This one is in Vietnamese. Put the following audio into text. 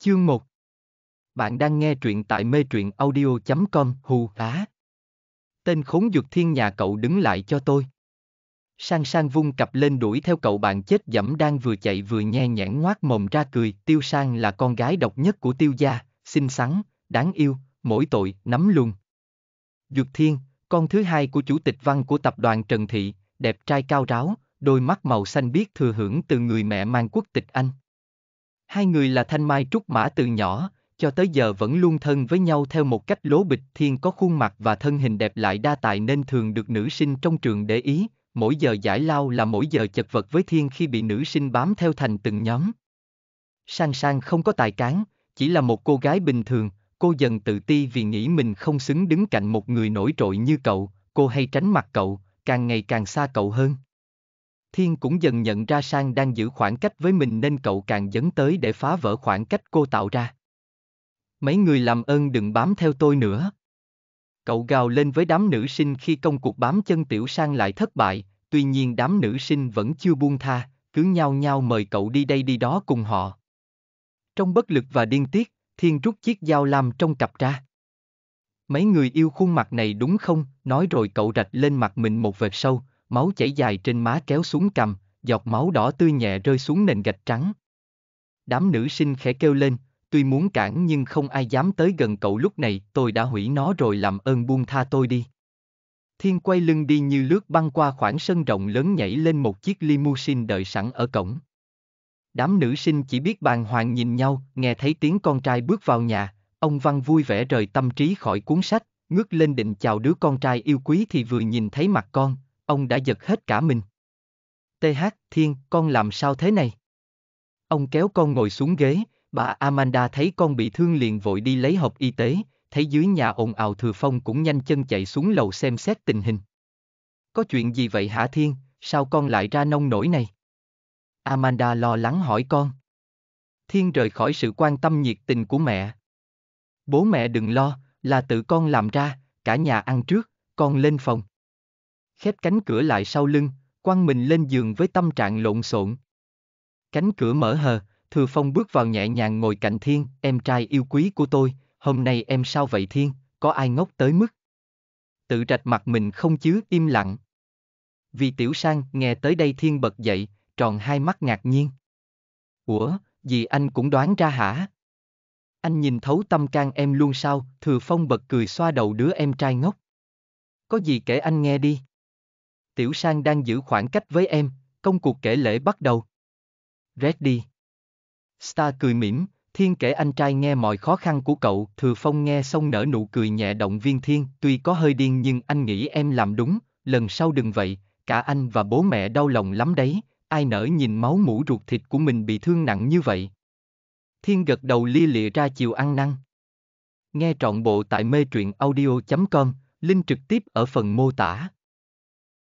Chương 1. Bạn đang nghe truyện tại mê truyện audio.com. Hù á. Tên khốn Dược Thiên nhà cậu đứng lại cho tôi. Sang Sang vung cặp lên đuổi theo cậu bạn chết dẫm đang vừa chạy vừa nhe nhãn ngoác mồm ra cười. Tiêu Sang là con gái độc nhất của Tiêu gia, xinh xắn, đáng yêu, mỗi tội nắm luôn. Dược Thiên, con thứ hai của chủ tịch văn của tập đoàn Trần Thị, đẹp trai cao ráo, đôi mắt màu xanh biếc thừa hưởng từ người mẹ mang quốc tịch Anh. Hai người là thanh mai trúc mã từ nhỏ, cho tới giờ vẫn luôn thân với nhau theo một cách lố bịch. Thiên có khuôn mặt và thân hình đẹp lại đa tài nên thường được nữ sinh trong trường để ý, mỗi giờ giải lao là mỗi giờ chật vật với Thiên khi bị nữ sinh bám theo thành từng nhóm. Sang Sang không có tài cán, chỉ là một cô gái bình thường, cô dần tự ti vì nghĩ mình không xứng đứng cạnh một người nổi trội như cậu, cô hay tránh mặt cậu, càng ngày càng xa cậu hơn. Thiên cũng dần nhận ra Sang đang giữ khoảng cách với mình nên cậu càng dấn tới để phá vỡ khoảng cách cô tạo ra. Mấy người làm ơn đừng bám theo tôi nữa. Cậu gào lên với đám nữ sinh khi công cuộc bám chân tiểu Sang lại thất bại, tuy nhiên đám nữ sinh vẫn chưa buông tha, cứ nhao nhao mời cậu đi đây đi đó cùng họ. Trong bất lực và điên tiết, Thiên rút chiếc dao lam trong cặp ra. Mấy người yêu khuôn mặt này đúng không? Nói rồi cậu rạch lên mặt mình một vệt sâu, máu chảy dài trên má kéo xuống cằm, giọt máu đỏ tươi nhẹ rơi xuống nền gạch trắng. Đám nữ sinh khẽ kêu lên, tuy muốn cản nhưng không ai dám tới gần cậu lúc này. Tôi đã hủy nó rồi, làm ơn buông tha tôi đi. Thiên quay lưng đi như lướt băng qua khoảng sân rộng lớn, nhảy lên một chiếc limousine đợi sẵn ở cổng. Đám nữ sinh chỉ biết bàng hoàng nhìn nhau. Nghe thấy tiếng con trai bước vào nhà, ông Văn vui vẻ rời tâm trí khỏi cuốn sách, ngước lên định chào đứa con trai yêu quý thì vừa nhìn thấy mặt con, ông đã giật hết cả mình. TH, Thiên, con làm sao thế này? Ông kéo con ngồi xuống ghế. Bà Amanda thấy con bị thương liền vội đi lấy hộp y tế, thấy dưới nhà ồn ào. Thừa Phong cũng nhanh chân chạy xuống lầu xem xét tình hình. Có chuyện gì vậy hả Thiên, sao con lại ra nông nổi này? Amanda lo lắng hỏi con. Thiên rời khỏi sự quan tâm nhiệt tình của mẹ. Bố mẹ đừng lo, là tự con làm ra, cả nhà ăn trước, con lên phòng. Khép cánh cửa lại sau lưng, quăng mình lên giường với tâm trạng lộn xộn. Cánh cửa mở hờ, Thừa Phong bước vào nhẹ nhàng ngồi cạnh Thiên. Em trai yêu quý của tôi, hôm nay em sao vậy Thiên, có ai ngốc tới mức tự rạch mặt mình không chứ? Im lặng. Vì tiểu Sang nghe tới đây Thiên bật dậy, tròn hai mắt ngạc nhiên. Ủa, dì anh cũng đoán ra hả? Anh nhìn thấu tâm can em luôn sao? Thừa Phong bật cười xoa đầu đứa em trai ngốc. Có gì kể anh nghe đi. Tiểu Sang đang giữ khoảng cách với em, công cuộc kể lễ bắt đầu. Ready. Star cười mỉm, Thiên kể anh trai nghe mọi khó khăn của cậu. Thừa Phong nghe xong nở nụ cười nhẹ động viên Thiên. Tuy có hơi điên nhưng anh nghĩ em làm đúng, lần sau đừng vậy, cả anh và bố mẹ đau lòng lắm đấy, ai nỡ nhìn máu mủ ruột thịt của mình bị thương nặng như vậy. Thiên gật đầu lia lịa ra chiều ăn năn. Nghe trọn bộ tại mê truyện audio.com, link trực tiếp ở phần mô tả.